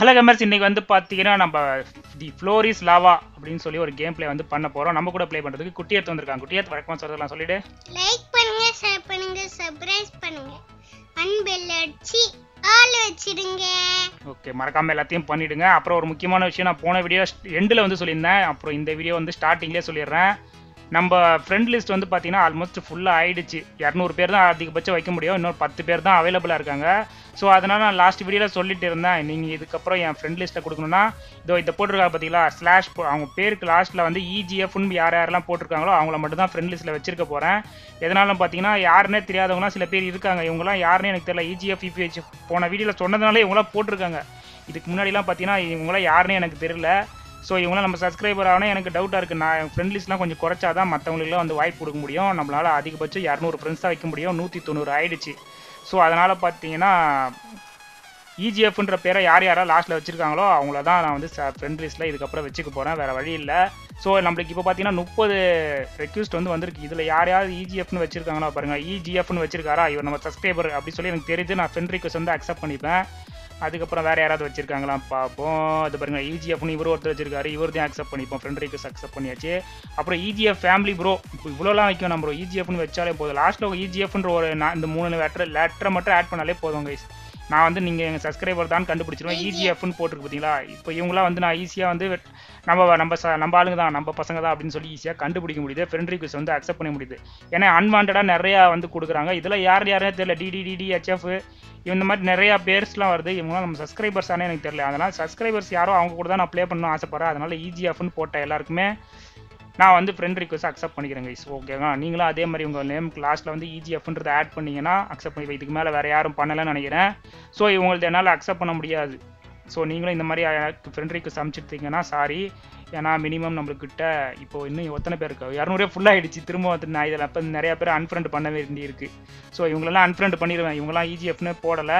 Hello gamers, இன்னைக்கு வந்து பாத்தீங்கன்னா நம்ம தி ஃப்ளோர் இஸ் லாவா அப்படினு சொல்லி ஒரு கேம் ப்ளே வந்து பண்ண போறோம். நம்ம கூட ப்ளே பண்றதுக்கு குட்டியேத் வந்திருக்காங்க. குட்டியேத் வணக்கம் சொல்றலாம் சொல்லிடு. லைக் பண்ணுங்க, ஷேர் பண்ணுங்க, சப்ஸ்கிரைப் பண்ணுங்க. அண்ட் பெல் அடிச்சி ஆல் வெச்சிடுங்க. ஓகே, மறக்காம எல்லாத்தையும் பண்ணிடுங்க. அப்புறம் ஒரு முக்கியமான விஷயம், நான் போன வீடியோ எண்ட்ல வந்து சொல்லியிருந்தேன், அப்புறம் இந்த வீடியோ வந்து ஸ்டார்டிங்லயே சொல்லிடுறேன். நம்ம ஃப்ரெண்ட் லிஸ்ட் வந்து பார்த்தீங்கன்னா ஆல்மோஸ்ட் ஃபுல்லாக ஆயிடுச்சு. 200 பேர் தான் அதிகபட்சம் வைக்க முடியும், இன்னொரு 10 பேர் தான் அவைலபிளாக இருக்காங்க. ஸோ அதனால் நான் லாஸ்ட் வீடியோவில் சொல்லிட்டு இருந்தேன், நீங்கள் இதுக்கப்புறம் என் ஃப்ரெண்ட் லிஸ்ட்டை கொடுக்கணும்னா இதோ இதை போட்டிருக்காங்க பார்த்தீங்களா ஸ்லாஷ், அவங்க பேருக்கு லாஸ்ட்டில் வந்து EGFன்னு யார் யாரெல்லாம் போட்டிருக்காங்களோ அவங்கள மட்டும் தான் ஃப்ரெண்ட் லிஸ்ட்டில் வச்சிருக்க போகிறேன். எதனாலும் பார்த்தீங்கன்னா யாருன்னே தெரியாதவங்களாம் சில பேர் இருக்காங்க, இவங்களாம் யாருன்னு எனக்கு தெரியல. EGF போன வீடியோவில் சொன்னதுனால இவங்களாம் போட்டிருக்காங்க. இதுக்கு முன்னாடிலாம் பார்த்தீங்கன்னா இவங்களாம் யாருன்னு எனக்கு தெரியல. ஸோ இவங்களாம் நம்ம சப்ஸ்கிரைபர் ஆனால் எனக்கு டவுட்டாக இருக்குது, நான் என் ஃப்ரெண்ட் லிஸ்ட்லாம் கொஞ்சம் குறைச்சா தான் மற்றவங்களுக்குலாம் வந்து வாய்ப்பு கொடுக்க முடியும். நம்மளால் அதிகபட்சம் 200 ஃப்ரெண்ட்ஸ் தான் வைக்க முடியும், 190 ஆயிடுச்சு. ஸோ அதனால் பார்த்தீங்கன்னா EGFன்ற பேரை யார் யாராவது லாஸ்ட்டில் வச்சுருக்காங்களோ அவங்கள தான் நான் வந்து ஃப்ரெண்ட் லிஸ்ட்டில் இதுக்கப்புறம் வச்சுக்க போகிறேன், வேறு வழி இல்லை. ஸோ நம்மளுக்கு இப்போ பார்த்தீங்கன்னா 30 ரெக்வஸ்ட் வந்து வந்திருக்கு. இதில் யார் யார் EGFன்னு வச்சுருக்காங்களோ பாருங்கள், EGFன்னு வச்சுருக்காரா இவர் நம்ம சப்ஸ்கிரைபர் அப்படின்னு சொல்லி எனக்கு தெரிஞ்சு நான் ஃப்ரெண்ட் ரிக்வஸ்ட் வந்து அக்செப்ட் பண்ணிப்பேன். அதுக்கப்புறம் வேறு யாராவது வச்சுருக்காங்களாம் பார்ப்போம். அது பாருங்கள் EGFன்னு இவர் ஒருத்தர் வச்சிருக்காரு, இவர்தான் அக்செப்ட் பண்ணிப்போம், ஃப்ரெண்ட் ரிக்வஸ்ட் அக்செப்ட் பண்ணியாச்சு. அப்புறம் EGF ஃபேமிலி ப்ரோ, இப்போ இவ்வளோலாம் வைக்கும் நம்ம EGFன்னு வச்சாலே போதும். லாஸ்ட்டில் EGFன்ற ஒரு இந்த 3 லெட்டரை மட்டும் ஆட் பண்ணாலே போதும். நான் வந்து நீங்கள் எங்கள் சப்ஸ்கிரைபர் தான் கண்டுபிடிச்சிருவேன். EGFன்னு போட்டிருக்கு பார்த்தீங்களா, இப்போ இவங்களாம் வந்து நான் ஈஸியாக வந்து நம்ம நம்ம நம்ம ஆளுங்க தான், நம்ம பசங்க தான் அப்படின்னு சொல்லி ஈஸியாக கண்டுபிடிக்க முடியுது, ஃப்ரெண்ட் ரிக்வஸ்ட் வந்து அக்செப்ட் பண்ண முடியுது. ஏன்னா அன்வான்டாக நிறையா வந்து கொடுக்குறாங்க. இதில் யார் யாரே தெரியல, DD, DHF இந்த மாதிரி நிறையா பேர்ஸ்லாம் வருது. இவங்களாம் நம்ம சப்ஸ்கிரைபர்ஸ் ஆனால் எனக்கு தெரியல, அதனால் சப்ஸ்கிரைபர்ஸ் யாரோ அவங்க கூட தான் நான் ப்ளே பண்ணணும்னு ஆசைப்பட்றேன். அதனால் EGFன்னு போட்ட எல்லாருக்குமே நான் வந்து ஃப்ரெண்ட் ரிக்வஸ்ட் அக்செப்ட் பண்ணிக்கிறேன் கைஸ். ஓகேங்களா, நீங்களும் அதே மாதிரி உங்கள் நேம் கிளாஸில் வந்து EGFன்றதை ஆட் பண்ணிங்கன்னா அக்செப்ட் பண்ணி, இதுக்கு மேலே வேறு யாரும் பண்ணலன்னு நினைக்கிறேன். ஸோ இவங்களுக்கு என்னால் அக்செப்ட் பண்ண முடியாது. ஸோ நீங்களும் இந்த மாதிரி ஃப்ரெண்ட் ரிக்வஸ்ட் அனுப்பிச்சிட்டிங்கன்னா சாரி, ஏன்னா மினிமம் நம்மளுக்கிட்ட இப்போ இன்னும் எத்தனை பேர் இருக்கா, 200 ஃபுல்லாக ஆகிடுச்சு. திரும்ப நான் இதில் அப்போ நிறையா பேர் அன்ஃப்ரெண்ட் பண்ண வேண்டியிருக்கு. ஸோ இவங்களெல்லாம் அன்ஃப்ரெண்ட் பண்ணிடுவேன், இவங்களாம் EGFன்னு போடலை.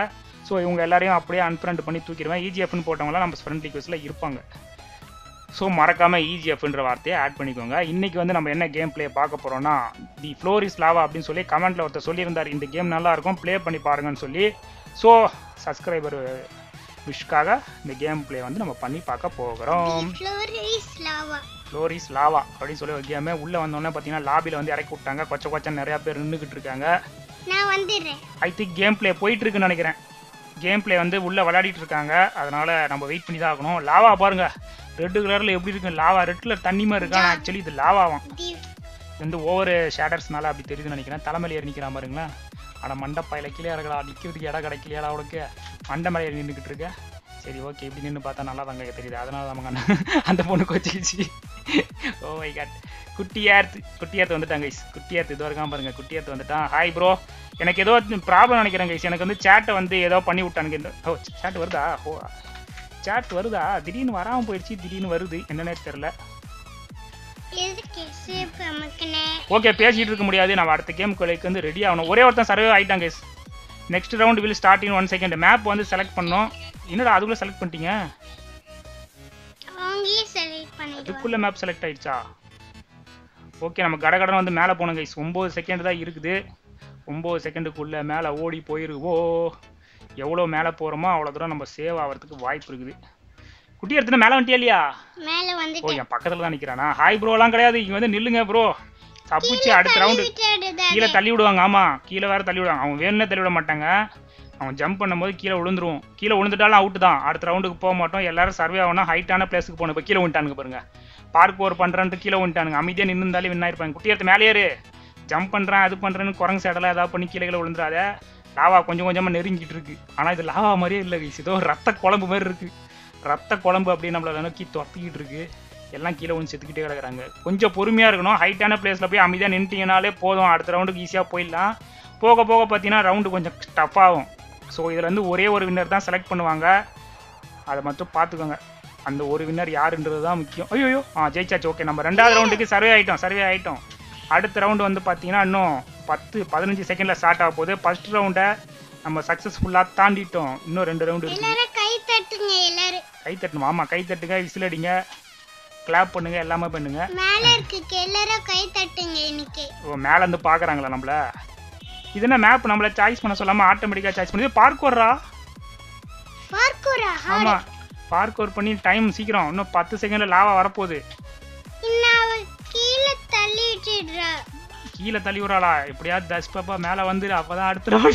ஸோ இவங்க எல்லாரையும் அப்படியே அன்ஃப்ரெண்ட் பண்ணி தூக்கிடுவேன். EGFன்னு போட்டவங்களாம் நம்ம ஃப்ரெண்ட் ரிக்வஸ்ட்டில் இருப்பாங்க. ஸோ மறக்காமல் EGFன்ற வார்த்தையை ஆட் பண்ணிக்கோங்க. இன்றைக்கி வந்து நம்ம என்ன கேம் ப்ளே பார்க்க போகிறோம்னா தி ஃப்ளோர் இஸ் லாவா அப்படின்னு சொல்லி கமெண்ட்டில் ஒருத்தர் சொல்லியிருந்தார், இந்த கேம் நல்லாயிருக்கும் ப்ளே பண்ணி பாருங்கன்னு சொல்லி. ஸோ சப்ஸ்கிரைபர் விஷக்காக இந்த கேம் ப்ளே வந்து நம்ம பண்ணி பார்க்க போகிறோம். ஃப்ளோர் இஸ் லாவா அப்படின்னு சொல்லி ஒரு கேமே. உள்ளே வந்தோடனே பார்த்தீங்கன்னா லாபியில் வந்து இறக்கி விட்டாங்க, கொச்சம் நிறையா பேர் நின்றுக்கிட்டு இருக்காங்க. ஐ திங்க் கேம் ப்ளே போயிட்டுருக்குன்னு நினைக்கிறேன். கேம் ப்ளே வந்து உள்ளே விளையாடிட்டு இருக்காங்க, அதனால் நம்ம வெயிட் பண்ணி தான் ஆகணும். லாவா பாருங்கள், ரெட்டு கலரில் எப்படி இருக்கு, லாவா ரெட்டில் தண்ணிமா இருக்கா. ஆனால் ஆக்சுவலி இது லாவாகும், இது வந்து ஓவர் ஷேடர்ஸ்னால அப்படி தெரியுதுன்னு நினைக்கிறேன். தலைமையில் ஏறி நிற்கிறா பாருங்களேன். ஆனால் மண்டப்பாயில் கீழே இறக்கலாம், நிற்கிறதுக்கு இடம் கிடைக்கலையா அவளுக்கு, மண்டை மேலே ஏறி நின்றுக்கிட்டு இருக்கேன். சரி ஓகே, இப்படி நின்று பார்த்தா நல்லா தாங்க தெரியுது, அதனால தாங்க அந்த பொண்ணு கொச்சிக்கிச்சு. ஓ மை காட், குட்டியார்த்து வந்துட்டாங்க கைஸ். குட்டியார்த்து இது வரைக்கும் பாருங்கள், குட்டியார்த்து வந்துட்டான். ஹாய் ப்ரோ, எனக்கு ஏதோ ப்ராப்ளம் நினைக்கிறேன் கைஸ், எனக்கு வந்து சேட்டை வந்து ஏதோ பண்ணி விட்டானுங்க. இந்த ஓ சேட் வருதா, ஓ சேட் வருதா, திடீர்னு வராமல் போயிடுச்சு, திடீர்னு வருது, என்னன்னே தெரில. ஓகே, பேசிகிட்டு இருக்க முடியாது, நம்ம அடுத்த கேம் கொலைக்கு வந்து ரெடி ஆகணும். ஒரே ஒருத்தன் சர்வே ஆகிட்டாங்க guys. Next round will start in 1 second. Map வந்து செலக்ட் பண்ணோம். என்னடா அதுக்குள்ளே செலக்ட் பண்ணிட்டீங்க, அதுக்குள்ளே மேப் செலக்ட் ஆகிடுச்சா? ஓகே, நம்ம கடகடன்னு வந்து மேலே போனோம் கைஸ். 9 செகண்ட் தான் இருக்குது, 9 செகண்டுக்குள்ளே மேலே ஓடி போயிருவோ. எவ்வளோ மேலே போகிறோமோ அவ்வளோ தூரம் நம்ம சேவ் ஆகிறதுக்கு வாய்ப்பு இருக்குது. குட்டி எடுத்துனா மேலே வந்துட்டியா இல்லையா? ஓ, என் பக்கத்தில் தான் நிற்கிறானா. ஹாய் ப்ரோலாம் கிடையாது, இங்கே வந்து நில்லுங்க ப்ரோ, தப்பிச்சு அடுத்த ரவுண்டு கீழே தள்ளி விடுவாங்க. ஆமாம், கீழே வேறு தள்ளி விடுவாங்க, அவன் வேணும்னே தள்ளி விட மாட்டாங்க. அவன் ஜம்ப் பண்ணும்போது கீழே விழுந்துருவோம், கீழே விழுந்துட்டாலும் அவுட்டு தான், அடுத்த ரவுண்டுக்கு போக மாட்டோம். எல்லோரும் சர்வே ஆகணும்னா ஹைட்டான பிளேஸுக்கு போகணும். இப்போ கீழே விட்டானுங்க பாருங்கள், பார்க் ஓவர் பண்ணுறான்ட்டு கீழே விட்டானுங்க. அமைதியாக நின்று இருந்தாலே வின் ஆயிருப்பாங்க. குட்டி எடுத்து மேலேயாரு ஜம்ப் பண்ணுறேன், அது பண்ணுறேன்னு குரங்கு சேடலாம் ஏதாவது பண்ணி கீழே விழுந்துடாத. லாவா கொஞ்சம் கொஞ்சமாக நெருங்கிட்டு இருக்கு, ஆனால் இது லாவா மாதிரியே இல்லை கைஸ், ஏதோ ரத்த குழம்பு மாதிரி இருக்குது. ரத்த குழம்பு அப்படியே நம்மளை நோக்கி துரத்திக்கிட்டு இருக்குது. எல்லாம் கீழே ஒன்று செத்துக்கிட்டே கிடக்குறாங்க. கொஞ்சம் பொறுமையாக இருக்கணும், ஹைட்டான பிளேஸில் போய் அமைதியாக நின்றுட்டிங்கனாலே போதும், அடுத்த ரவுண்டுக்கு ஈஸியாக போயிடலாம். போக போக பார்த்தீங்கன்னா ரவுண்டு கொஞ்சம் டஃப் ஆகும். ஸோ இதில் வந்து ஒரே ஒரு வின்னர் தான் செலக்ட் பண்ணுவாங்க, அதை மட்டும் பார்த்துக்கோங்க. அந்த ஒரு வின்னர் யாருன்றது தான் முக்கியம். ஐயோ, ஜெயிச்சாச்சு. ஓகே, நம்ம 2வது ரவுண்டுக்கு சர்வே ஆகிட்டோம். அடுத்த ரவுண்டு வந்து பார்த்தீங்கன்னா இன்னும் 10-15 செகண்டில் ஸ்டார்ட் ஆக போகுது. ஃபர்ஸ்ட் ரவுண்டை நம்ம சக்ஸஸ்ஃபுல்லாக தாண்டிட்டோம், இன்னும் 2 ரவுண்டு இருக்குது. கை தட்டணுமா? ஆமாம், கை தட்டுங்க, விசில் அடிங்க, கிளாப் பண்ணுங்க, எல்லாமே பண்ணுங்க. மேலே இருக்கு, எல்லாரும் கை தட்டுங்க. இன்னைக்கு ஓ மேலே வந்து பார்க்குறாங்களா நம்மள? இதுனா மேப் நம்மள சாய்ஸ் பண்ண சொல்லாமல் ஆட்டோமேட்டிக்காக சாய்ஸ் பண்ணுது. பார்க்கோர்ரா? ஆமாம், பார்க் அவுட் பண்ணி டைம் சீக்கிரம், இன்னும் 10 செகண்ட்ல லாவா வரப்போகுது. கீழே தள்ளி விடுறாளா? எப்படியாவது தஸ் பாப்பா மேலே வந்துடு, அப்போதான் அடுத்த.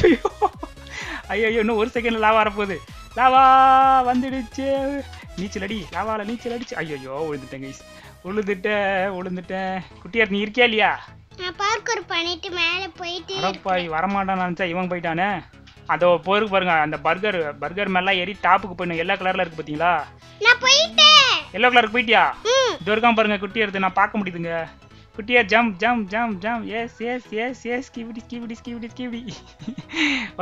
ஐயோ இன்னும் ஒரு செகண்ட்ல லாவா வரப்போகுது. லாவா வந்துடுச்சு. நீச்சல் அடி, லாவாவில் நீச்சல் அடிச்சு. ஐயோ விழுந்துட்டேன் கைஸ், விழுந்துட்டேன். குட்டியார் நீ இருக்கியா இல்லையா? வரமாட்டான்னு நினச்சா இவன் போயிட்டானே. அதோ போருக்கு பாருங்க, அந்த பர்கர் மேலாம் ஏறி டாப்புக்கு போயிடும். எல்லா கலர்ல இருக்கு பாத்தீங்களா? எல்லோ கலருக்கு போயிட்டியா? இது இருக்கான் பாருங்க குட்டியார், நான் பார்க்க முடியுதுங்க. Kuttiyar jump jump jump jump. Yes yes yes yes கிவிடி கிவிடி கிவிடி கிவிடி.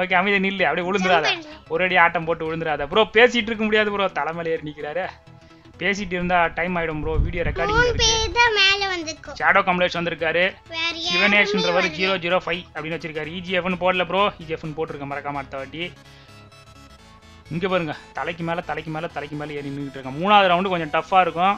ஓகே அமைதி நில்லு, அப்படியே விழுந்துடாத, ஒரு அடி ஆட்டம் போட்டு விழுந்துடாத ப்ரோ. பேசிட்டு இருக்க முடியாது ப்ரோ, தலைமையில ஏறி நிற்கிறாரு. பேசிட்டு இருந்தா டைம் ஆயிடும் ப்ரோ, வீடியோ ரெக்கார்டிங் இருக்கு. ஷேடோ கம்ப்ளீட்ஸ் வந்திருக்காரு. சிவனேஷ்ன்றவர் 005 அப்படின்னு வச்சிருக்காரு. இஜிஎஃப்னு போடல ப்ரோ, இஜிஎஃப்னு போட்டிருக்கேன் மறக்காம அடுத்த வாட்டி. இங்க பாருங்க, தலைக்கு மேல ஏறி நின்றுட்டு இருக்கேன். மூணாவது ரவுண்டு கொஞ்சம் டஃபா இருக்கும்.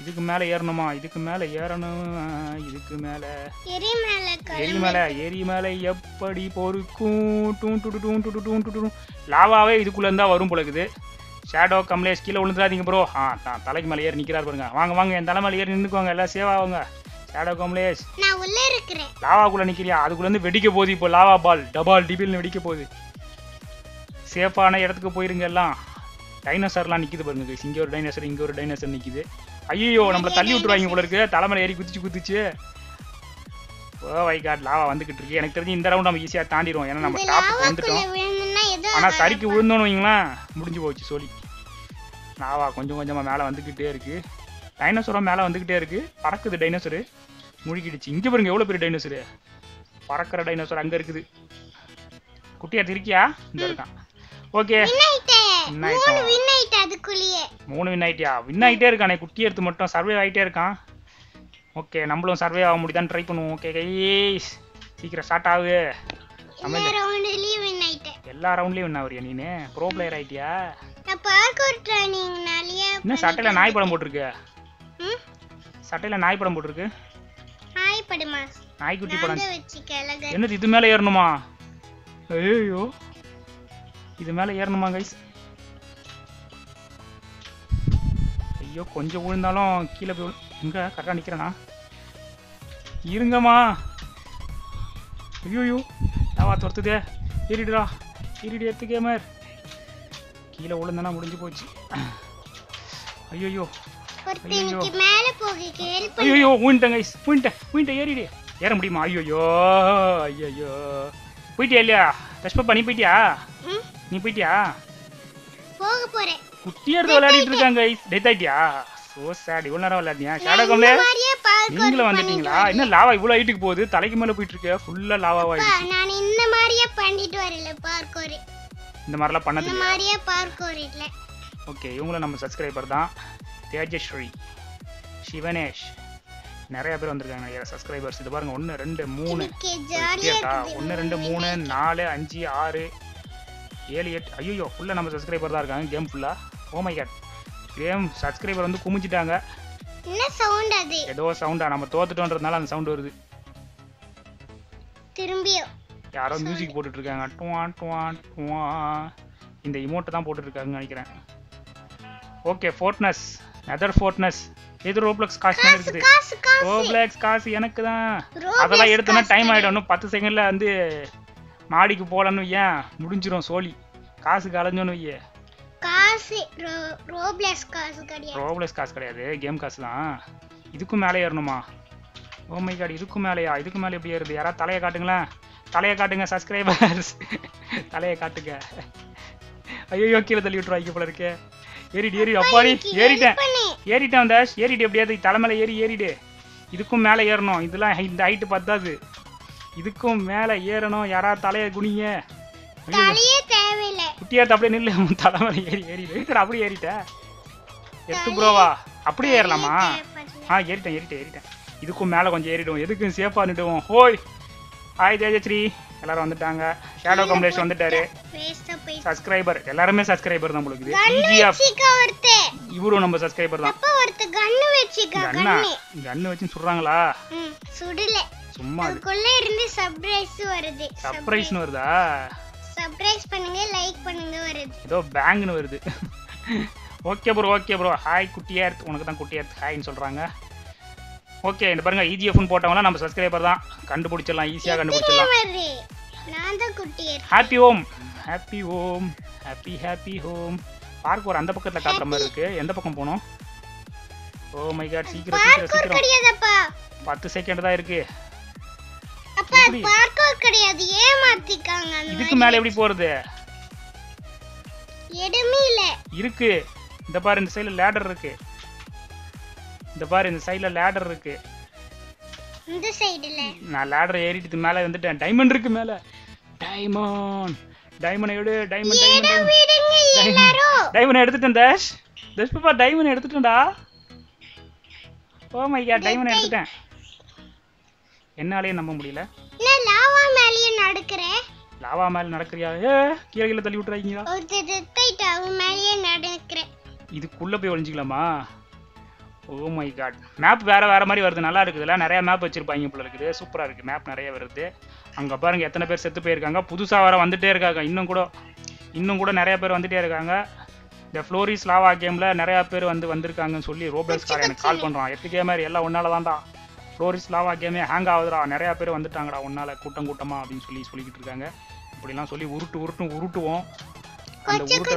இதுக்கு மேல ஏறணுமா? இதுக்கு மேல எரிமலை எப்படி பொறுக்கும்? லாவாவே இதுக்குள்ள இருந்தா வரும் போலக்குது. ஷேடோ கம்லேஷ் கீழே விழுந்துடாதீங்க ப்ரோ. தான் தலைக்கு மேல ஏறி நிக்கிறாரு பாருங்க. வாங்க வாங்க, என் தலை மேல ஏறி நின்னுக்குவாங்க, எல்லாம் சேவ் ஆகுங்க. ஷேடோ கம்லேஷ் நான் உள்ள இருக்கிறேன். லாவாக்குள்ள நிக்கிறியா? அதுக்குள்ள இருந்து வெடிக்க போகுது இப்போ. லாவா பால் டபால் டிபில்னு வெடிக்க போகுது. சேஃபான இடத்துக்கு போயிருங்க எல்லாம். டைனோசர்லாம் நிற்கிது பாருங்க. இங்கே ஒரு டைனோசர், இங்கே ஒரு டைனோசர் நிற்கிது. ஐயோ நம்மளை தள்ளி விட்டுருவாங்க போல இருக்கு. தலைமையில ஏறி குதிச்சு. ஓ வை காட், லாவா வந்துகிட்டு இருக்கு. எனக்கு தெரிஞ்சு இந்த ரவுண்ட் நம்ம ஈஸியாக தாண்டிடுவோம், ஏன்னா நம்ம டாப்புக்கு வந்துட்டோம். ஆனால் சரிக்கு விழுந்தோன்னு வைங்களா, முடிஞ்சு போச்சு சொல்லி. லாவா கொஞ்சம் கொஞ்சமாக மேலே வந்துக்கிட்டே இருக்கு. டைனோசரும் மேலே வந்துக்கிட்டே இருக்கு. பறக்குது டைனோசரு, முழுகிடுச்சு. இங்கே பாருங்க எவ்வளோ பெரிய டைனோசரு, பறக்கிற டைனோசர் அங்கே இருக்குது. குட்டியார் இருக்கியா? இந்த இருக்கான். ஓகே, குட்டியார் மட்டும் சர்வே ஆகிட்டே இருக்கான். ஓகே நம்மளும் சர்வே ஆக முடியுதான்னு ட்ரை பண்ணுவோம். ஓகே கைஸ், சீக்கிரம் ஸ்டார்ட் ஆகுது. எல்லா ரவுண்ட்லயும் வின் ஆகுறியா நீனு? ப்ரோ பிளேயர் ஆயிட்டியா? என்ன சட்டையில நாய் படம் போட்டிருக்கு? நாய்க்குட்டி படம் என்னது? இது மேல ஏறணுமா? ஐயோ இது மேல ஏறணுமா கைஸ்? ஐயோ கொஞ்சம் விழுந்தாலும் கீழே போய் இங்கே கரெக்டாக நிற்கிறேண்ணா, இருங்கம்மா. ஐயோயோ லாவா துரத்துதே, ஏறிடுறா ஏறிடு எடுத்து கேமர். கீழே விழுந்தானா முடிஞ்சு போச்சு. ஐயோயோ ஐயோயோ ஊன்ட்டேன் கைஸ், ஊன்ட்டேன். ஏறிடு, ஏற முடியுமா? ஐயோயோ ஐயோயோ போயிட்டியா இல்லையா? தஷ்பப்பா நீ போயிட்டியா? போக போறேன். குட்டியார் விளையாடிட்டு இருக்காங்க. டெத் ஆயிட்டியா? சோ சாட், இவ்வளவு நேரம் விளையாடியா? ஷேடோ கம்லே நீங்களும் வந்துட்டீங்களா? என்ன லாவா இவ்வளவு ஹைட்டுக்கு போகுது, தலைக்கு மேல போயிட்டு இருக்கு. ஃபுல்லா லாவாவா இருக்கு. நான் இந்த மாதிரியே பண்ணிட்டு வரல பார்க்கோர், இந்த மாதிரிலாம் பண்ணது இந்த மாதிரியே பார்க்கோர் இல்ல. ஓகே இவங்கள நம்ம சப்ஸ்கிரைபர் தான், தேஜஸ்ரீ சிவனேஷ் நிறைய பேர் வந்திருக்காங்க. நிறைய சப்ஸ்கிரைபர்ஸ் இது பாருங்க. 1 2 3 4 5 6 7 8. ஐயோ ஃபுல்லாக நம்ம சப்ஸ்கிரைபர் தான் இருக்காங்க கேம் ஃபுல்லாக. Oh my god, game subscriber வந்து குமிச்சிட்டாங்க. என்ன சவுண்ட் அது? ஏதோ சவுண்டா, நம்ம தோத்துட்டோன்றதுனால அந்த சவுண்ட் வருது. திரும்பியோ யாரோ மியூசிக் போட்டுட்டு இருக்காங்க. டுவான் டுவான் டுவான், இந்த இமோட்டை தான் போட்டுட்டு இருக்காங்கன்னு நினைக்கிறேன். Okay fortress, nether fortress. எது ரோப்ளாக்ஸ் காசு இருக்குது? ரோப்ளாக்ஸ் காசு எனக்கு தான். அதெல்லாம் எடுத்தோன்னா டைம் ஆகிடும். இன்னும் 10 செகண்டில் வந்து மாடிக்கு போகலான்னு வையன், முடிஞ்சிடும் சோலி. காசு கலைஞ்சோன்னு வையே. காசு ரோப்ளாக்ஸ் காசு கிடையாது, கேம் காசு தான். இதுக்கும் மேலே ஏறணுமா? ஓ மை காட், இதுக்கும் மேலேயா? இதுக்கு மேலே எப்படி ஏறுது? யாராவது தலையை காட்டுங்களேன், தலையை காட்டுங்க சப்ஸ்கிரைபர்ஸ், தலையை காட்டுங்க. ஐயோ கீழே தள்ளி விட்டுரு வைக்க போல இருக்கே. ஏறிடு ஏறிடு, அப்பாடி ஏறிட்டேன் தஷ், ஏறிடு. எப்படியாது தலைமையில ஏறி ஏறிடு. இதுக்கும் மேலே ஏறணும். இதெல்லாம் இந்த ஹைட்டு பார்த்தாது. இதுக்கும் மேலே ஏறணும். யாராவது தலையை குனிங்க. குட்டியார் அப்படியே நில்லு, தலைமையில ஏறி ஏறிடு. அப்படியே ஏறிட்டேன். எத்து ப்ரோவா அப்படியே ஏறலாமா? ஆ ஏறிட்டேன் ஏறிட்டேன் ஏறிட்டேன். இதுக்கும் மேலே கொஞ்சம் ஏறிடுவோம், எதுக்கும் சேஃபாக நிடுவோம். ஹோய் ஹாய் தேஜஸ்ரீ, எல்லாரும் வந்துட்டாங்க. ஷேடோ கம்ப்ளீஷ் வந்துட்டாரு, சப்ஸ்கிரைபர். எல்லாருமே சப்ஸ்கிரைபர் தான் உங்களுக்கு. இவரும் நம்ம சப்ஸ்கிரைபர் தான். கன்னு வச்சு சுடுறாங்களா? சும்மா இருந்து சர்ப்ரைஸ் வருது. சர்ப்ரைஸ்னு வருதா? சர்ப்ரைஸ் பண்ணுங்க, லைக் பண்ணுங்க வருது. ஏதோ பேங்க்னு வருது. Okay bro okay bro. Hi குட்டியார்த், உனக்கு தான் குட்டியார்த் ஹாய்ன்னு சொல்கிறாங்க. ஓகே இந்த பாருங்க, இஜிஎஃப்னு போட்டவங்களா நம்ம சப்ஸ்கிரைபர் தான், கண்டுபிடிச்சிடலாம் ஈஸியாக கண்டுபிடிச்சிடலாம். Happy home happy home happy happy home. Park ஒரு அந்த பக்கத்தில் காட்டுற மாதிரி இருக்குது, எந்த பக்கம் போகணும்? ஓ மை காட், சீக்கிரம் சீக்கிரம் சீக்கிரம், 10 செகண்ட் தான் இருக்குது. பார்க்கோர் கிடையாது, ஏமாத்திட்டாங்க. இதுக்கு மேல எப்படி போறது? எடமே இல்ல இருக்கு. இந்த பாரு இந்த சைடுல லேடர் இருக்கு, இந்த பாரு இந்த சைடுல லேடர் இருக்கு, இந்த சைடுல நான் லேடர் ஏறிட்டு மேல வந்துட்டேன். டைமண்ட் இருக்கு மேல, டைமண்ட் டைமண்ட் எடு, டைமண்ட் டைமண்ட் டைமண்ட் டைமண்ட் எடுத்துட்டேன். தஷ் தஷ் பாப்பா டைமண்ட் எடுத்துட்டேன்டா. ஓ மை காட் டைமண்ட் எடுத்துட்டேன், என்னாலே நம்ப முடியல. நான் லாவா மேலயே நடக்கிறேன். லாவா மேல நடக்கறியா? ஏ கீழ கீழ தள்ளி விட்டுறீங்களா? ஓகே ரைட், அவ மேலயே நடக்கிறேன். இதுக்குள்ள போய் ஒளிஞ்சிக்கலாமா? ஓ மை காட், மேப் வேற வேற மாதிரி வருது, நல்லா இருக்குதுல. நிறைய மேப் வச்சிருப்பாங்க போல இருக்குது, சூப்பரா இருக்கு. மேப் நிறைய வருது. அங்க பாருங்க எத்தனை பேர் செத்து போயிருக்காங்க, புதுசா வர வந்துட்டே இருக்காங்க. இன்னும் கூட நிறைய பேர் வந்துட்டே இருக்காங்க. இந்த ஃப்ளோரிஸ் லாவா கேம்ல நிறைய பேர் வந்திருக்காங்கன்னு சொல்லி ரோப்ளாக்ஸ் காரன் எனக்கு கால் பண்றான். எர்த் கேமர் எல்லாம் ஒன்னால தான்டா ஃப்ளோரிஸ் லாவா கேமே ஹேங் ஆகுதுடா, நிறையா பேர் வந்துட்டாங்கடா ஒன்றால், கூட்டம் கூட்டமாக அப்படின்னு சொல்லிக்கிட்டு இருக்காங்க. இப்படிலாம் சொல்லி உருட்டுவோம். அந்த உருட்டை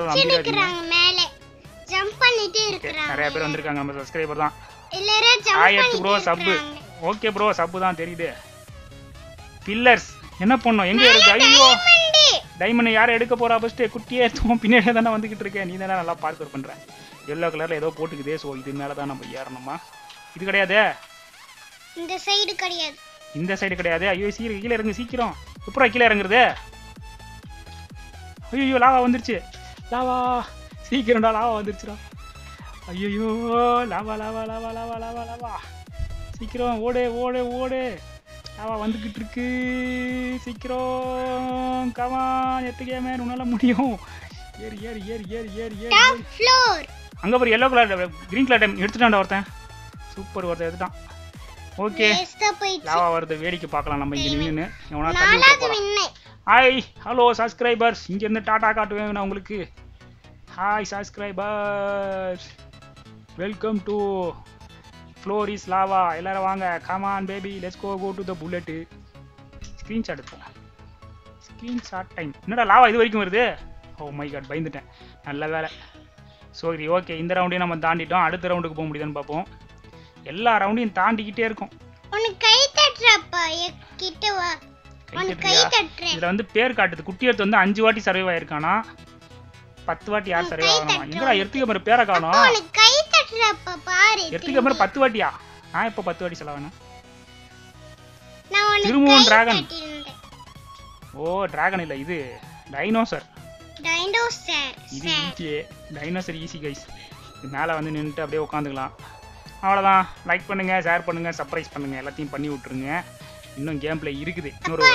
நிறையா பேர் வந்திருக்காங்க, நம்ம சப்ஸ்கிரைபர் தான். 1000 ப்ரோ சப்பு. ஓகே ப்ரோ சப்பு தான் தெரியுது. பில்லர்ஸ் என்ன பண்ணோம்? எங்கே இருக்கு? ஐயோ டைமண்ட் யாரை எடுக்க போகிறா? ஃபஸ்ட்டு குட்டியே எடுத்துவோம், பின்னாடி தானே வந்துக்கிட்டு இருக்கேன். நீ தானே நல்லா பார்க்கர் பண்ணுற. எல்லோ கலரில் ஏதோ போட்டுக்குதே, ஸோ இது மேலே தான் நம்ம ஏறணுமா? இது கிடையாதே, இந்த சைடு கிடையாது. ஐயோ சீக்கிரம் கீழே இறங்கு, சீக்கிரம். எப்போ கீழே இறங்குறது? ஐயோ லாவா வந்துருச்சு, லாவா சீக்கிரம்டா, லாவா வந்துருச்சுடா. ஐயோ lava lava lava lava lava lava, சீக்கிரம் ஓடு ஓடு ஓடு, லாவா வந்துக்கிட்டு இருக்கு, சீக்கிரம் கவான். எத்துக்கேமே உன்னால முடியும், ஏறி ஏறி ஏறி ஏறி ஏறி ஏறி. அங்கே போய் yellow colour green colour time எடுத்துட்டான்டா ஒருத்தன், சூப்பர் ஒருத்தன் எடுத்துட்டான். ஓகே லாவா வரது வேடிக்கை பார்க்கலாம் நம்ம இங்க நின்னு. எவனா தள்ளி? ஹாய் ஹலோ சப்ஸ்கிரைபர்ஸ், இங்க இருந்து டாடா காட்டுவேன் நான் உங்களுக்கு. Hi subscribers, welcome to floor is lava. எல்லாரும் வாங்க, come on baby, let's go to the bullet. Screenshot எடுத்துக்கலாம், ஸ்கிரீன்ஷாட் டைம். என்னடா லாவா இது வரைக்கும் வருது? ஓ மை காட் பயந்துட்டேன், நல்ல வேலை. சரி ஓகே, இந்த ரவுண்டையும் நம்ம தாண்டிட்டோம். அடுத்த ரவுண்டுக்கு போக முடியுதான்னு பார்ப்போம். எல்லா ரவுண்டையும் தாண்டிக்கிட்டே இருக்கும். இதுல வந்து பேர் காட்டுது. குட்டியத்து வந்து 5 வாட்டி சர்வைவ் ஆயிருக்கானா, 10 வாட்டி யார் சர்வைவ் ஆகணும்? இங்கடா எர்த்துக்கு அப்புறம் பேரை காணோம். எர்த்துக்கு அப்புறம் 10 வாட்டியா? நான் இப்ப 10 வாட்டி சொல்ல வேணும். திரும்பவும் டிராகன். ஓ டிராகன் இல்ல, இது டைனோசர். இது டைனோசர் ஈஸி கைஸ். இது மேல வந்து நின்னுட்டு அப்படியே உட்காந்துக்கலாம், அவ்வளோதான். லைக் பண்ணுங்கள், ஷேர் பண்ணுங்கள், சர்ப்ரைஸ் பண்ணுங்கள், எல்லாத்தையும் பண்ணி விட்ருங்க. இன்னும் கேம்ப்ளே இருக்குது. இன்னொரு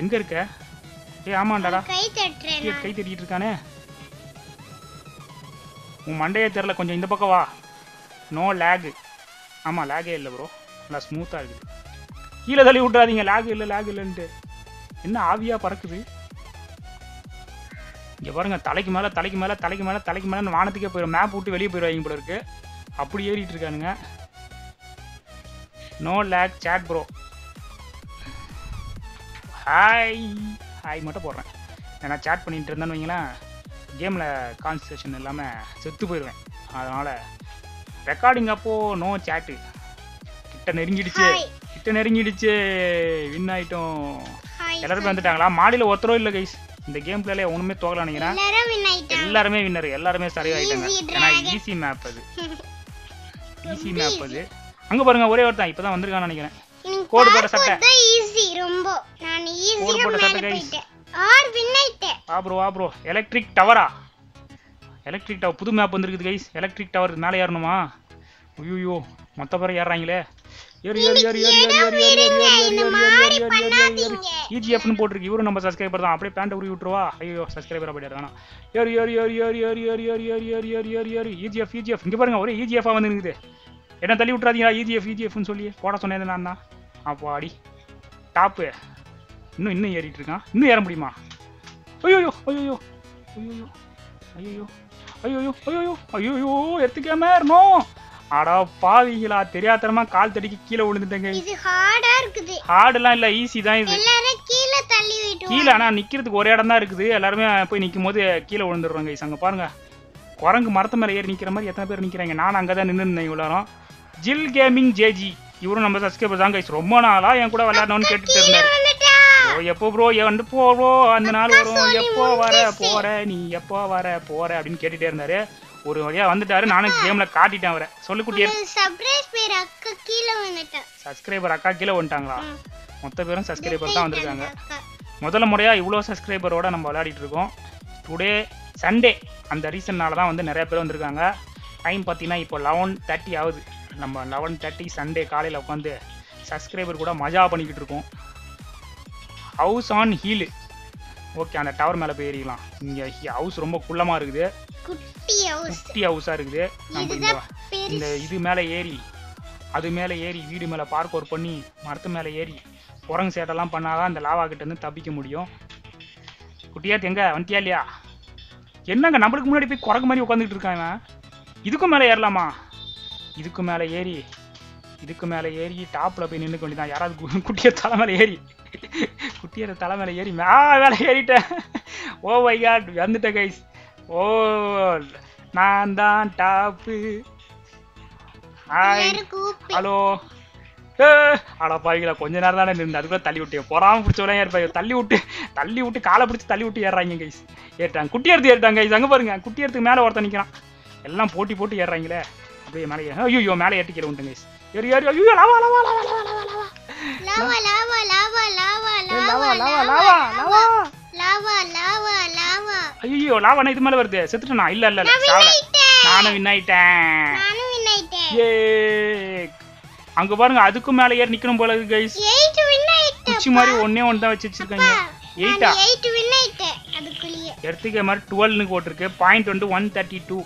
எங்கே இருக்க? ஏ ஆமாண்டாடா கை தட்டிட்டு இருக்கானே, உன் மண்டையே தெரில. கொஞ்சம் இந்த பக்கம் வா. No lag. ஆமாம் லேகே இல்லை ப்ரோ, நல்லா ஸ்மூத்தாக இருக்குது. கீழே தள்ளி விட்றாதீங்க, லேகு இல்லை லேகு இல்லைன்ட்டு. என்ன ஆவியாக பறக்குது? இங்கே பாருங்கள், தலைக்கு மேலே வானத்துக்கே போயிடும். மேப் விட்டு வெளியே போயிடுவாங்க போல இருக்குது, அப்படி ஏறிட்டு இருக்கானுங்க. No lag chat bro. Hi hi மட்டும் போடுறேன், ஏன்னா சாட் பண்ணிகிட்டு இருந்தேன்னு வைங்களேன், கேமில் கான்சன்ட்ரேஷன் இல்லாமல் செத்து போயிடுவேன். அதனால் ரெக்கார்டிங் அப்போது நோ சாட்டு. கிட்ட நெருங்கிடுச்சு, வின் ஆகிட்டோம். எல்லாருமே வந்துட்டாங்களா? மாடியில் ஒருத்தரும் இல்லை கைஸ். இந்த கேம் பிளேல ஒண்ணுமே தோக்கல நினைக்கிறேன். எல்லாருமே வின்னர், எல்லாருமே சர்வே ஆயிட்டாங்க. ஏன்னா ஈஸி மேப் அது. அங்க பாருங்க ஒரே ஒருத்தன் இப்பதான் வந்திருக்கான்னு நினைக்கிறேன். கோட் போட சட்டை அது ஈஸி ரொம்ப. நான் ஈஸியா மேல போயிட்டேன். ஆர் வின் ஆயிட்டேன். ஆ ப்ரோ எலக்ட்ரிக் டவரா? எலக்ட்ரிக் டவர் புது மேப் வந்துருக்குது கைஸ். எலக்ட்ரிக் டவர் மேலே ஏறணுமா? ஐயோ மொத்த பேர் ஏறுறாங்களே. இஜிஎஃப்னு போட்டிருக்கு. இவரும் நம்ம சப்ஸ்கிரைபர் தான். அப்படியே பேண்டை உருவி விட்டுருவா. ஐயோ சப்ஸ்கிரைபர் அப்படி ஏறானா. இஜிஎஃப் இஜிஎஃப் இங்கே பாருங்க, ஒரே இஜிஎஃபாக வந்துருக்குது. என்ன தள்ளி விட்றாதீங்களா? இஜிஎஃப் இஜிஎஃப்னு சொல்லி போட சொன்னேன் நான் தான். அப்போ அடி டாப்பு இன்னும் இன்னும் ஏறிட்டு இருக்கான். இன்னும் ஏற முடியுமா? ஐயோயோ ஐயோயோ ஐயோயோ ஐயோயோ ஐயோயோ ஐயோயோ ஐயோயோ எடுத்துக்காம ஏறணும். அடா பாவீங்களா, தெரியாதனமா கால் தடிக்கு கீழே விழுந்துட்டேங்க. இது ஹார்டா இருக்குது. ஹார்டெல்லாம் இல்லை, ஈஸி தான் இது. எல்லாரும் கீழே தள்ளி விட்டுருவாங்க. கீழே ஆனா நிக்கிறதுக்கு ஒரே இடம் தான் இருக்குது. எல்லாருமே போய் நிற்கும் போது கீழே விழுந்துடுறாங்க. இசங்க பாருங்க, குரங்கு மரத்து மேலே ஏறி நிற்கிற மாதிரி எத்தனை பேர் நிற்கிறாங்க. நான் அங்கே தான் நின்று இருந்தேன் இவ்வளோ. ஜில் கேமிங் ஜேஜி இவரும் நம்ம சப்ஸ்கிரைபர் தாங்க. ரொம்ப நாளா என் கூட விளையாடணும்னு கேட்டுட்டு இருந்தாரு. எப்போ ப்ரோ வந்து போவோ அந்த நாள் வரும், எப்போ வர போற நீ, எப்போ வர போற அப்படின்னு கேட்டுட்டே இருந்தாரு. ஒரு வகையா வந்துட்டாரு. நானும் கேம்ல காட்டிட்டேன் அவரை. சொல்லு குட்டியே. சப்ஸ்கிரைபர் பேர் அக்கா கீழ வந்துட்டா. சப்ஸ்கிரைபர் அக்கா கீழ வந்துட்டாங்களா? மொத்த பேரும் சப்ஸ்கிரைபர் தான் வந்திருக்காங்க. முதல்ல முறையா இவ்வளோ சப்ஸ்கிரைபரோட நம்ம விளையாடிட்டு இருக்கோம். டுடே சண்டே, அந்த ரீசன்னால தான் வந்து நிறைய பேர் வந்திருக்காங்க. டைம் பார்த்தீங்கன்னா இப்போ 11:30 ஆகுது. நம்ம 11:30 சண்டே காலையில் உட்காந்து சப்ஸ்கிரைபர் கூட மஜா பண்ணிக்கிட்டு இருக்கோம். House on hill. ஓகே, அந்த டவர் மேலே போயிடலாம். இங்கே ஹவுஸ் ரொம்ப குள்ளமாக இருக்குது, குட்டி ஹவுஸாக இருக்குது. நம்ம இந்த இது மேலே ஏறி, அது மேலே ஏறி, வீடு மேலே பார்க் ஒர்க் பண்ணி, மரத்து மேலே ஏறி, குரங்கு சேட்டெல்லாம் பண்ணாதான் அந்த லாவா கிட்டேருந்து தப்பிக்க முடியும். குட்டியாத்து எங்கே வந்துட்டியா இல்லையா? என்னங்க நம்மளுக்கு முன்னாடி போய் குரங்கு மாதிரி உட்காந்துக்கிட்டு இருக்காங்க. இதுக்கும் மேலே ஏறலாமா? இதுக்கு மேலே ஏறி, இதுக்கு மேலே ஏறி டாப்பில் போய் நின்றுக்க வேண்டியதான். யாராவது குட்டியை தலை மேலே ஏறி, குட்டியோட தலை மேலே ஏறி மேலே ஏறிட்டேன். ஓ மை காட், வந்துட்டேன் கைஸ். ஓ நான் தான் டாப்பு. Hi hello. ஆடா பாவிங்களா, கொஞ்ச நேரம் தானே நின்று அதுக்குள்ளே தள்ளி விட்டு போறாமல் பிடிச்சவெல்லாம் ஏற்பாங்க. தள்ளி விட்டு காலை பிடிச்சி தள்ளி விட்டு ஏறுறாங்க கைஸ். ஏறிட்டாங்க, குட்டி எடுத்து ஏறிட்டாங்க கைஸ். அங்கே பாருங்க, குட்டி எடுத்துக்கு மேலே ஒருத்தன் நிற்கிறான். எல்லாம் போட்டி போட்டு ஏறுறாங்களே. அப்படியே மேலே ஏற, ஐயோ மேலே ஏற்றிக்கிற உண்டுங்க. ஏறி ஏறி ஐயோ lava lava lava lava lava lava lava lava lava lava lava lava lava lava lava. ஐயோ லாவானா இது மேலே வருது. செத்துட்டேனா? இல்ல இல்ல சாவல, நானும் வின் ஆயிட்டேன். ஏ அங்க பாருங்க, அதுக்கும் மேலே ஏறி நிக்கணும் போல இருக்கு गाइस. 8 வின் ஆயிட்டேன். குச்சி மாதிரி ஒண்ணே ஒண்ணு தான் வச்சு வச்சிருக்காங்க. 8 ஆ? 8 வின் ஆயிட்டேன். அதுக்குள்ளே எடுத்துக்க மாதிரி 12 னு போட்டுருக்கு. பாயிண்ட் வந்து 132.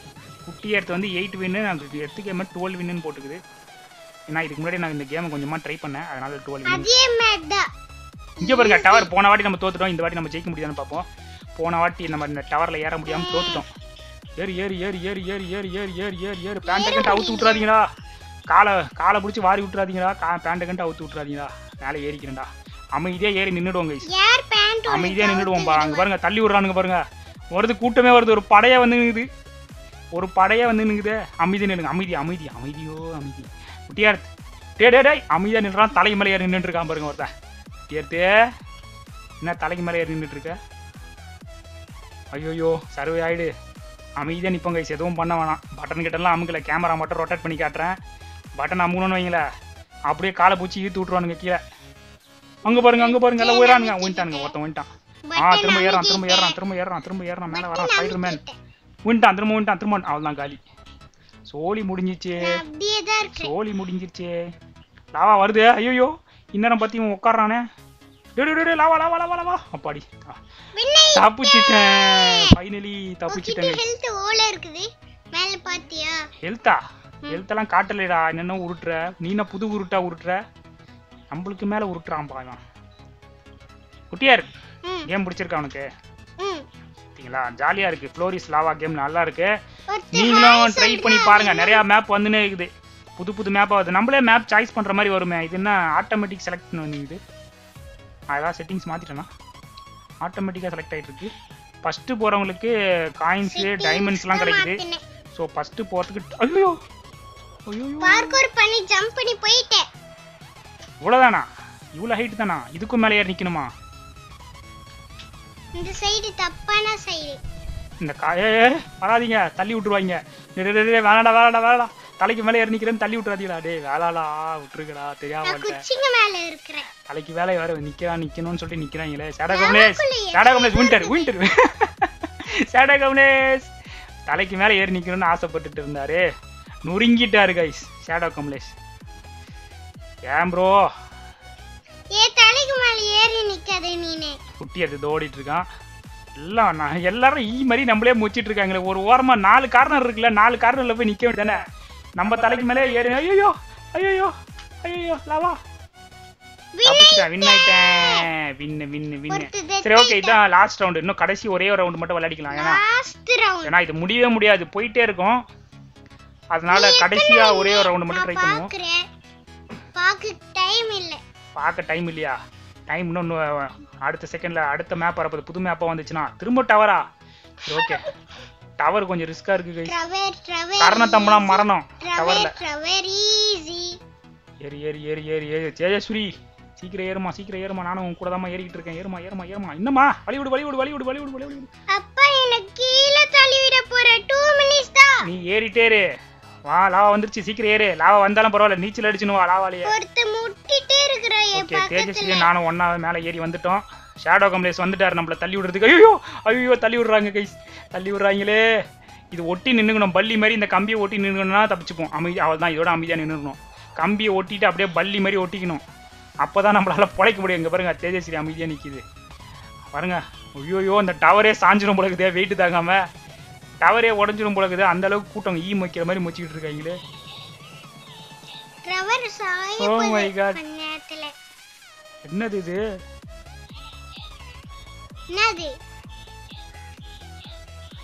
குட்டி எடுத்து வந்து 8 வின், நமக்கு எடுத்துக்க மாதிரி 12 வின் னு போட்டுக்குது. நான் இதுக்கு முன்னாடி நான் இந்த கேமை கொஞ்சமா ட்ரை பண்ணேன், அதனால 12. அதே மாதிரி தான் இங்க பாருங்க டவர். போன வாட்டி நம்ம தோத்துட்டோம், இந்த வாட்டி நம்ம ஜெயிக்க முடியாதுன்னு பார்ப்போம். போன வாட்டி நம்ம இந்த டவர்ல ஏற முடியாம தோத்துட்டோம். ஏறி ஏறி ஏறி ஏறி ஏறி ஏறி ஏறி ஏறி ஏறி ஏறி பேண்டை கண்டு அவுத்து விட்டுறாதீங்களா. காலை பிடிச்சி வாரி விட்டுறாதீங்களா. பேண்டை கண்டு அவுத்து விட்டுறாதீங்களா. மேலே ஏறிக்கிறேன்டா. அமைதியாக ஏறி நின்றுடுவோங்க. அமைதியாக நின்றுடுவோம். அங்கே பாருங்க தள்ளி விடுறானுங்க பாருங்க. வருது கூட்டமே வருது. ஒரு படையை வந்து நிற்குது. ஒரு படையை வந்து நிற்குது. அமைதி நின்றுங்க. அமைதி அமைதி அமைதியோ அமைதி. குட்டியார்த்து டேடே அமைதியா நின்றான். தலைக்கு மேலே ஏறி நின்றுட்டு இருக்கான் பாருங்க ஒருத்தன். குட்டியார்த்து என்ன தலைக்கு மேலே ஏறி நின்றுட்டு இருக்க? ஐயோயோ சர்வே ஆயிடு. அமைதியாக நிற்போங்க. எதுவும் பண்ண வேணாம். பட்டன் கிட்டலாம் அமுக்கல. கேமரா மட்டும் ரொட்டேட் பண்ணி காட்டுறேன். பட்டன் அமுக்கணும்னு வைங்களா, அப்படியே காலை பூச்சி ஈர்த்து விட்டுருவானுங்க கீழே. அங்கே பாருங்க, அங்கே பாருங்க, எல்லாம் உயரானுங்க. ஒயிட்டானுங்க, ஒருத்தன் ஒயிட்டான். திரும்ப ஏறான், திரும்ப ஏறான், திரும்ப ஏறான், திரும்ப ஏறான். மேலே வரான் ஸ்பைடர் மேன். ஒயிட்டான், திரும்ப ஒயிட்டான், திரும்ப. அவ்வளோதான் காலி. சோலி முடிஞ்சிச்சு, சோலி முடிஞ்சிருச்சு. லாவா வருது. ஐயோ இன்னும் பத்தி இவன் உட்காடுறானே. Lava lava lava lava. அப்பாடி தப்பிச்சிட்டேன். ஃபைனலி தப்பிச்சிட்டேன். ஹெல்த்தா ஹெல்த்தெல்லாம் காட்டலடா. என்னென்ன உருட்டுற நீ? என்ன புது உருட்டா உருட்டுற? நம்மளுக்கு மேல உருட்டுறான் பாருங்க. குட்டியார் கேம் பிடிச்சிருக்கா உனக்கு? ஜாலியா இருக்கு. ஃப்ளோரிஸ் லாவா கேம் நல்லா இருக்கு. நீங்களும் ட்ரை பண்ணி பாருங்க. நிறைய மேப் வந்துனே இருக்குது. புது புது மேப் ஆகுது. நம்மளே மேப் சாய்ஸ் பண்ற மாதிரி வருமே. இது என்ன ஆட்டோமேட்டிக் செலக்ட் வந்துது? அதான் செட்டிங்ஸ் மாத்திட்டேனா ஆட்டோமேட்டிக்கா செலக்ட் ஆயிட்டு இருக்கு. ஃபர்ஸ்ட் போறவங்களுக்கு காயின்ஸ், டைமண்ட்ஸ் எல்லாம் கிடைக்குது. சோ ஃபர்ஸ்ட் போறதுக்கு ஐயோ ஐயோ பார்க்கோர் பண்ணி ஜம்ப் பண்ணி போயிட்டே. இவ்வளவுதானா? இவ்வளவு ஹைட் தானா? இதுக்கு மேல ஏறி நிக்கணுமா? இந்த சைடு தப்பான சைடு. இந்த காயே வராதீங்க, தள்ளி விட்டுருவாங்க. வேணாடா வேணாடா வேணாடா. தலைக்கு மேலே ஏறி நிக்கிறேன்னு தள்ளி விட்டுறாதீங்களா. டே வேளாடா விட்டுருக்கடா, தெரியாம தலைக்கு வேலை வேற நிக்கிறான். நிக்கணும்னு சொல்லிட்டு நிக்கிறாங்களே. சேடா கம்லேஸ் சேடா கம்லேஸ். வின்டர் வின்டர் சேடா கம்லேஸ். தலைக்கு மேலே ஏறி நிற்கணும்னு ஆசைப்பட்டுட்டு இருந்தாரு. நொறுங்கிட்டாரு கைஸ் ஷேடோ கம்லேஷ். ஏன் ப்ரோ தலைக்கு மேலே ஏறி நிற்காத நீனே குட்டி அது ஓடிட்டு இருக்கான். எல்லாம் நான் எல்லாரும் ஈ மாதிரி நம்மளே முடிச்சிட்டு இருக்காங்களே. ஒரு ஓரமாக 4 கார்னர் இருக்குல்ல, 4 கார்னரில் போய் நிற்க வேண்டியதானே. நம்ம தலைக்கு மேலே ஏறி ஐயோ ஐயோ ஐயோ லாவா கடைசி ஒரே ரவுண்ட் மட்டும் விளையாடிக்கலாம். ஏன்னா இது முடியவே முடியாது, போயிட்டே இருக்கும். அதனால கடைசியா ஒரே ரவுண்ட் மட்டும் ட்ரை பண்ணுவோம். பார்க்க டைம் இல்லையா? டைம் இன்னும் அடுத்த செகண்ட்ல அடுத்த மேப் வரப்போது. புது மேப்பா வந்துச்சுன்னா திரும்ப டவரா? ஓகே டவர் கொஞ்சம் ரிஸ்கா இருக்கு. கர்ணத்தம்பனா மரணம் டவர்ல. ஏறி ஏறி ஏறி ஏறி ஏறி ஜெயஸ்ரீ சீக்கிரம் ஏறுமா, சீக்கிரம் ஏறுமா. நானும் உன் கூட தாமா ஏறிக்கிட்டு இருக்கேன். ஏறுமா ஏறுமா ஏறுமா. என்னம்மா வலிவிடு வலிவிடு வலிவிடு வலிவிடு வலிவிடு. அப்பா எனக்கு கீழே தள்ளிவிட போற. 2 மினிட்ஸ் தான். நீ ஏறிட்டே இரு. வா லாவா வந்துருச்சு, சீக்கிரம் ஏறு. லாவா வந்தாலும் பரவாயில்ல, நீச்சல் அடிச்சுன்னு வா லாவாலியே. ஒருத்த முட்டிட்டே இருக்கறான் என் பக்கத்துல. ஜெயஸ்ரீ நானும் ஒண்ணா மேலே ஏறி வந்துட்டோம். ஷேடோ கம்ப்ளீஸ் வந்துட்டாரு நம்மள தள்ளி விடுறதுக்கு. ஐயோ ஐயோ தள்ளி விடுறாங்க கைஸ், தள்ளி விடுறாங்களே. இது ஒட்டி நின்னுக்கணும் பல்லி மாதிரி. இந்த கம்பியை ஒட்டி நின்னுக்கணும்னா தப்பிச்சுப்போம். அவள்தான் இதோட அமைதியா நின்னுக்கணும். கம்பியை ஒட்டிட்டு அப்படியே பள்ளி மாதிரி ஒட்டிக்கணும். அப்போ தான் நம்மளால பொழைக்க முடியும். இங்கே பாருங்க தேஜஸ்ரீ அமைதியாக நிற்கிது பாருங்க. ஐயோயோ இந்த டவரே சாஞ்சிடும் போலக்குதே, வெயிட்டு தாங்காம டவரே உடஞ்சிடும் போலக்குது. அந்த அளவுக்கு கூட்டம் ஈ மொக்கிற மாதிரி மொச்சிக்கிட்டு இருக்காங்களே. என்னது இது?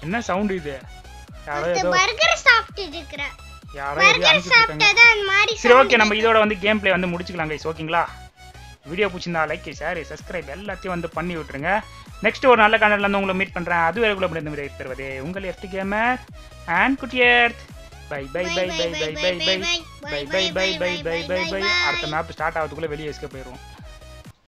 என்ன சவுண்ட் இது? சரி ஓகே, நம்ம இதோட வந்து கேம் பிளே வந்து முடிச்சுக்கலாம் கைஸ். ஓகேங்களா, வீடியோ பிடிச்சிருந்தா லைக் ஷேர் சப்ஸ்கிரைப் எல்லாத்தையும் வந்து பண்ணி விட்டுருங்க. நெக்ஸ்ட் ஒரு நல்ல கண்டென்ட்ல வந்து உங்களை மீட் பண்றேன். அது வரைக்கும் இந்த மாதிரி பெறுவதே உங்கள் எர்த் கேமர் அண்ட் குட்டி earth. Bye bye bye bye bye bye bye bye bye bye bye bye bye. அடுத்த மேப் ஸ்டார்ட் ஆகிறதுக்குள்ள வெளியே எஸ்கேப் போயிடுவோம்.